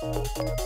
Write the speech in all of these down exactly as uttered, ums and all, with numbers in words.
Thank you. And tell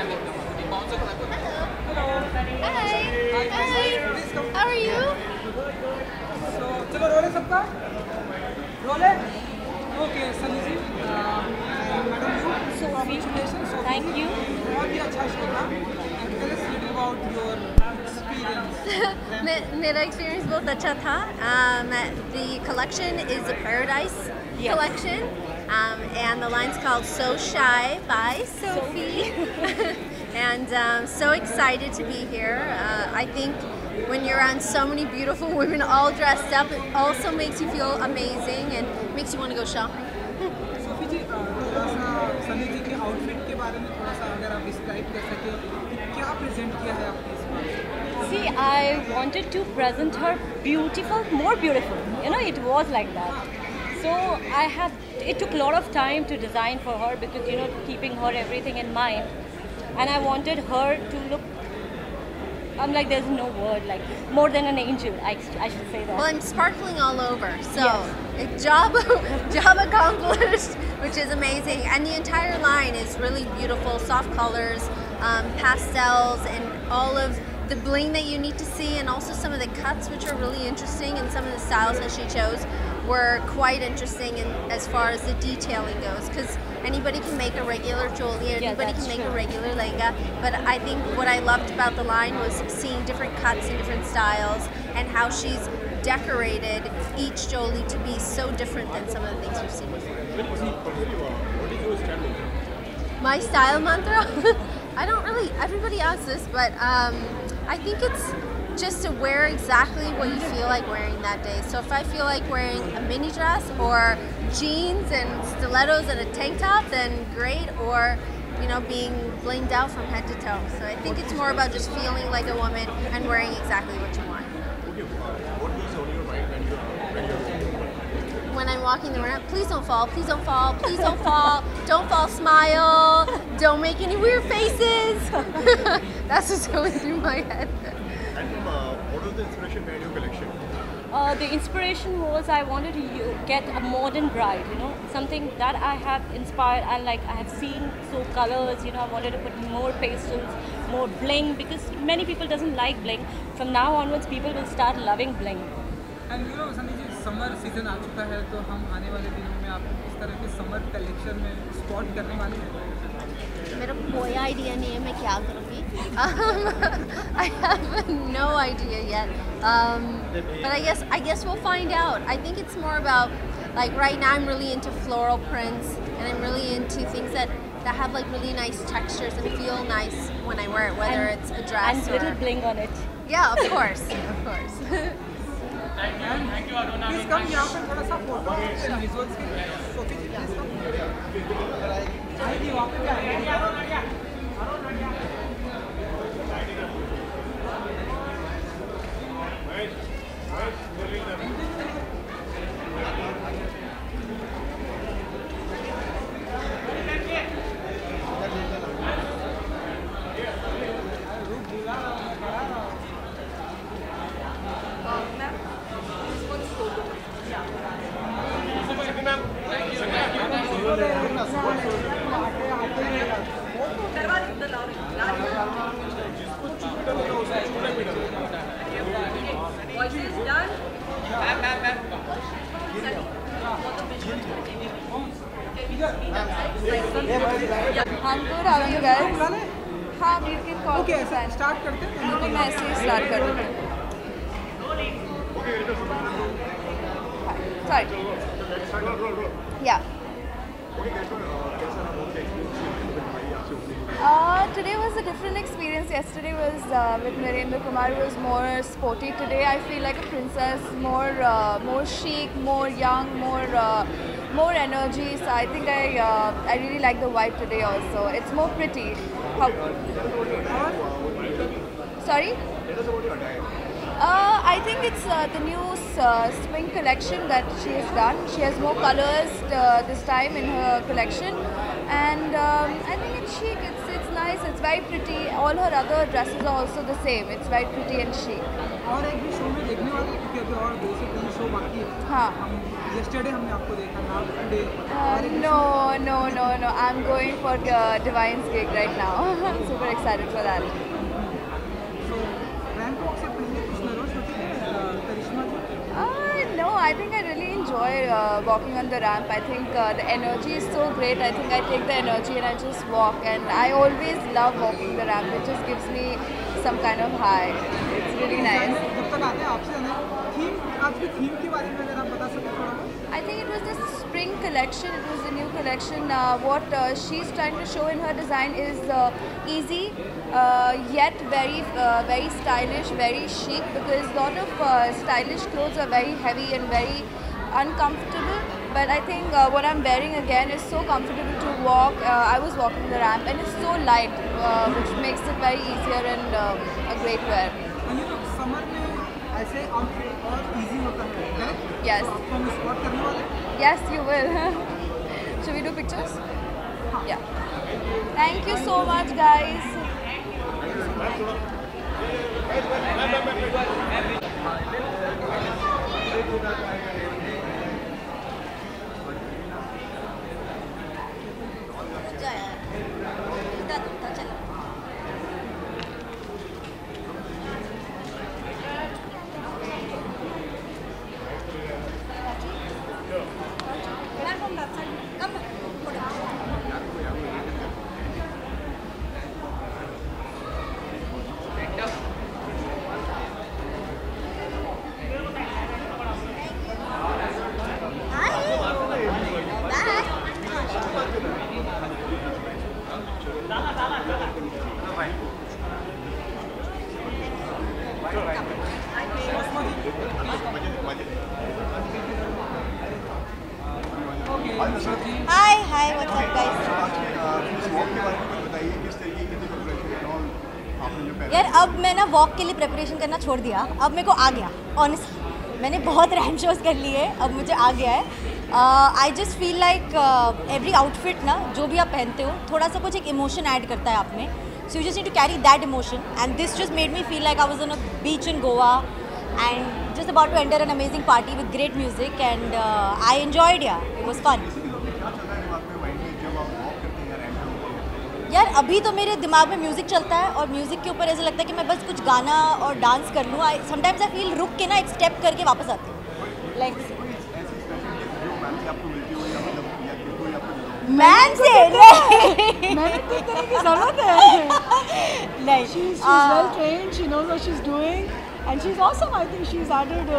us a little about your experience. My experience was very good. The collection is a Paradise yes. collection, um, and the line's called So Shy by Sophie. Sophie. And um, so excited to be here. Uh, I think when you're around so many beautiful women all dressed up, it also makes you feel amazing and makes you want to go shopping. Sophie ji, Sunny ji के outfit के बारे में थोड़ा सा अगर आप describe कर सके, क्या present किया है आपने इस बार? See, I wanted to present her beautiful, more beautiful. You know, it was like that. So I have. It took a lot of time to design for her because you know, keeping her everything in mind, and I wanted her to look. I'm like, there's no word, like more than an angel. I, I should say that. Well, I'm sparkling all over. So yes. job, job accomplished, which is amazing. And the entire line is really beautiful, soft colors, um, pastels, and all of the bling that you need to see, and also some of the cuts, which are really interesting, and some of the styles that she chose were quite interesting in, as far as the detailing goes, because anybody can make a regular choli, anybody yeah, can make true. a regular lehenga, but I think what I loved about the line was seeing different cuts and different styles and how she's decorated each choli to be so different than some of the things we've seen before. My style mantra? I don't really, everybody asks this, but um, I think it's just to wear exactly what you feel like wearing that day. So if I feel like wearing a mini dress or jeans and stilettos and a tank top, then great, or you know, being blinged out from head to toe. So I think it's more about just feeling like a woman and wearing exactly what you want. When I'm walking the ramp, please don't fall, please don't fall, please don't fall, don't fall, smile, don't make any weird faces. That's what's going through my head. And uh, what was the inspiration behind your collection? Uh, the inspiration was I wanted to get a modern bride, you know, something that I have inspired and like I have seen, so colors, you know, I wanted to put more pastels, more bling, because many people doesn't like bling. From now onwards, people will start loving bling. And you know, Sanji, summer season has come, so we will spot in summer collection. I have no idea what I will do. Um, I have no idea yet, um, but I guess I guess we'll find out. I think it's more about, like right now I'm really into floral prints, and I'm really into things that, that have like really nice textures and feel nice when I wear it, whether and, it's a dress and or... And little bling on it. Yeah, of course, of course. Thank you, thank you Aruna. Please come here for a photo and visuals. Sophie, please come. I'm good, how are you guys? हाँ, we can call. Okay, start करते हैं। हमने message start कर दिया। Sorry. Yeah. Uh, today was a different experience. Yesterday was uh, with Narendra Kumar. It was more sporty. Today I feel like a princess, more, uh, more chic, more young, more. Uh, More energy, so I think I uh, I really like the vibe today also. It's more pretty. How Sorry? Uh, I think it's uh, the new uh, spring collection that she has done. She has more colors uh, this time in her collection, and um, I think it's chic. It's it's nice. It's very pretty. All her other dresses are also the same. It's very pretty and chic. Haan. Yesterday हमने आपको देखा था today. No, no, no, no. I'm going for uh, Divine's gig right now. I'm super excited for that. So, ramp walk से पहले Kushmir Rosh होती है करिश्मा जी? No, I think I really enjoy uh, walking on the ramp. I think uh, the energy is so great. I think I take the energy and I just walk. And I always love walking the ramp. It just gives me some kind of high. It's really nice. I think it was this spring collection. It was a new collection. Uh, what uh, she's trying to show in her design is uh, easy, uh, yet very, uh, very stylish, very chic. Because a lot of uh, stylish clothes are very heavy and very uncomfortable. But I think uh, what I'm wearing again is so comfortable to walk. Uh, I was walking the ramp, and it's so light, uh, which makes it very easier and uh, a great wear. And you know, summer में ऐसे outfit और easy होता है, correct? Yes. So आपको miss spot करने वाले? Yes, you will. Should we do pictures? Yeah. Thank you so much, guys. Hi, hi, what's up guys? यार अब मैं ना वॉक के लिए प्रेपरेशन करना छोड़ दिया, अब मेरे को आ गया, honestly मैंने बहुत रैंड शोज कर लिए, अब मुझे आ गया है. I just feel like every outfit ना, जो भी आप पहनते हो, थोड़ा सा कुछ एक इमोशन ऐड करता है आप में. So you just need to carry that emotion and this just made me feel like I was on a beach in Goa and just about to enter an amazing party with great music and I enjoyed. Yeah it was fun. यार अभी तो मेरे दिमाग में music चलता है और music के ऊपर ऐसा लगता है कि मैं बस कुछ गाना और डांस कर लूँ. आई समटाइम्स आई फील रुक के ना एक स्टेप करके वापस आती हूँ लाइक मैम से. नहीं मैम को इतने की ज़रूरत है नहीं. She is well trained, she knows what she's doing and she's awesome. I think she's added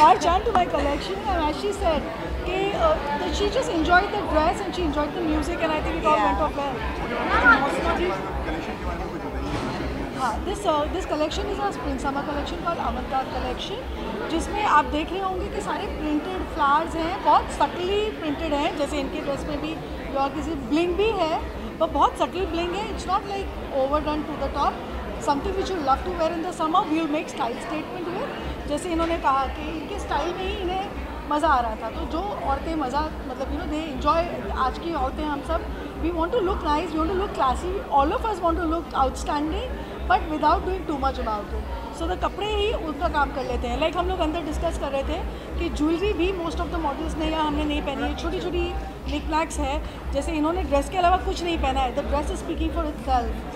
large chunk to my collection and as she said that she just enjoyed the dress and she enjoyed the music and I think it all went off well. हाँ, this uh, this collection is a spring summer collection called Avatar Collection, जिसमें आप देख रहे होंगे कि सारे printed flowers हैं, बहुत subtly printed हैं, जैसे इनके dress में भी और किसी bling भी है, पर बहुत subtle bling है. It's not like overdone to the top. Something which you love to wear in the summer, we'll make style statement here. जैसे इन्होंने कहा कि इनके style में ही इन्हें मज़ा आ रहा था, तो जो औरतें मज़ा मतलब you know they enjoy आज की औरतें हम सब, we want to look nice, we want to look classy, all of us want to look outstanding. But without doing too much about it. So the कपड़े ही उनका काम कर लेते हैं. Like हम लोग अंदर discuss कर रहे थे कि jewelry भी most of the models ने या हमने नहीं पहनी है. छोटी छोटी knickknacks है. जैसे इन्होंने dress के अलावा कुछ नहीं पहना है. The dress is speaking for itself.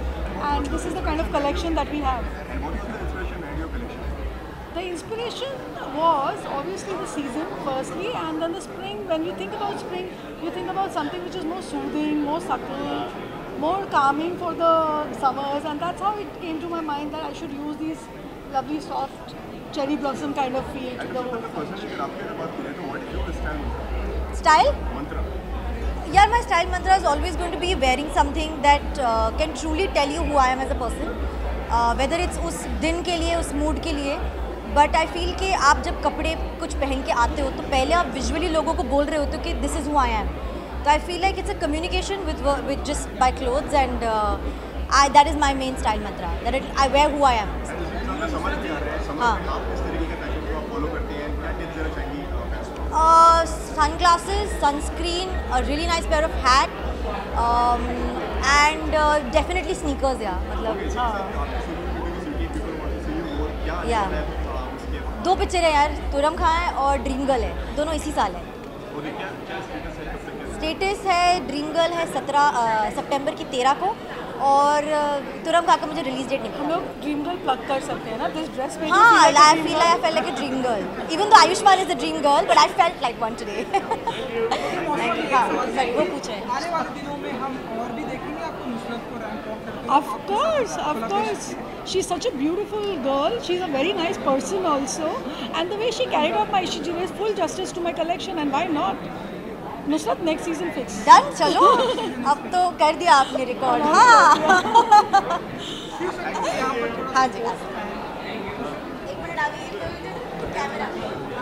And this is the kind of collection that we have. And what is the inspiration behind your collection? The inspiration was obviously the season firstly, and then the spring. When you think about spring, you think about something which is more soothing, more subtle, more calming for the summers, and that's how it came to my mind that I should use these lovely soft cherry blossom kind of feel to the whole style. Mantra. Yeah, my style mantra is always going to be wearing something that uh, can truly tell you who I am as a person, uh, whether it's उस दिन के लिए, उस mood के लिए. But I feel कि आप जब कपड़े कुछ पहन के आते हो तो पहले आप visually लोगों को बोल रहे होते हो कि this is who I am. So I feel like it's a communication with with just by clothes, and uh, I that is my main style mantra that it, I wear who I am. Uh, sunglasses, sunscreen, a really nice pair of hat, um, and uh, definitely sneakers. Yeah, मतलब हाँ. Yeah. दो picture है यार, तुरम खां है और dream girl है, दोनों इसी साल है. स्टेटस है ड्रीम गर्ल है सत्रह सितंबर की तेरह को और तुरंत आकर मुझे रिलीज डेट निकल. हम लोग ड्रीम गर्ल प्लग कर सकते हैं ना दिस ड्रेस पे. हाँ, I feel I felt like a dream girl. Even though Ayushmann is a dream girl but I felt like one today. वो कुछ है आने वाले दिनों में हम और भी देखेंगे आपको मुसरत को रैंक अप करते हैं. Of course, of course. She is such a beautiful girl. She is a very nice person also, and the way she carried off my, she gives full justice to my collection, and why not? Nusrat, next season fix. Done, चलो. अब तो कर दिया आपने record. हाँ. हाँ जी. एक minute आगे, एक मिनट कैमरा.